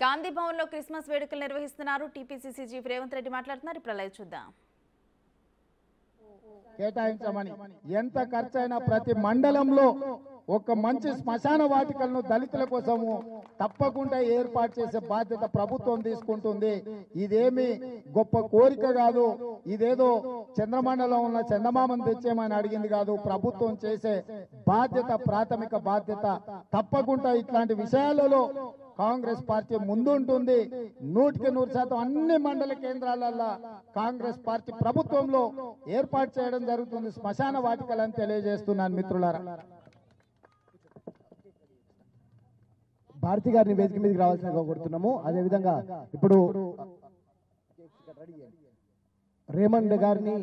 गांधी भवन में क्रिस्मस वेడుకలు నిర్వహిస్తున్నారు TPCC chief Revanth Reddy మాట్లాడుతున్నారు ఇప్పుడు లైవ్ చూద్దాం కేటాయించమని ఎంత ఖర్చైనా ప్రతి మండలంలో ఒక మంచి శ్మశాన వాటికలను దళితుల కోసం తప్పకుండా ఏర్పాటు చేసే బాధ్యత ప్రభుత్వం తీసుకుంటుంది ఇదేమీ గొప్ప కోరిక కాదు ఇదేదో చంద్రమండలం ఉన్న చందమామను తెచ్చేమని అడిగింది కాదు ప్రభుత్వం చేసే బాధ్యత ప్రాథమిక బాధ్యత తప్పకుండా ఇట్లాంటి విషయాలలో कांग्रेस पार्टी मुंदुंटुंदी 100% अन्नी मंडल केंद्रालल्ला कांग्रेस पार्टी प्रभुत्वंलो एर्पाटु चेयडं जरुगुतुंदी स्मशान वाटिकलनु तेलियजेस्तुन्नानु मित्रुलारा भारती गारिनि वेदिक मीदकि रावाल्सिनगा कोरुतुन्नामु अदे विधंगा इप्पुडु रेमंड गारिनि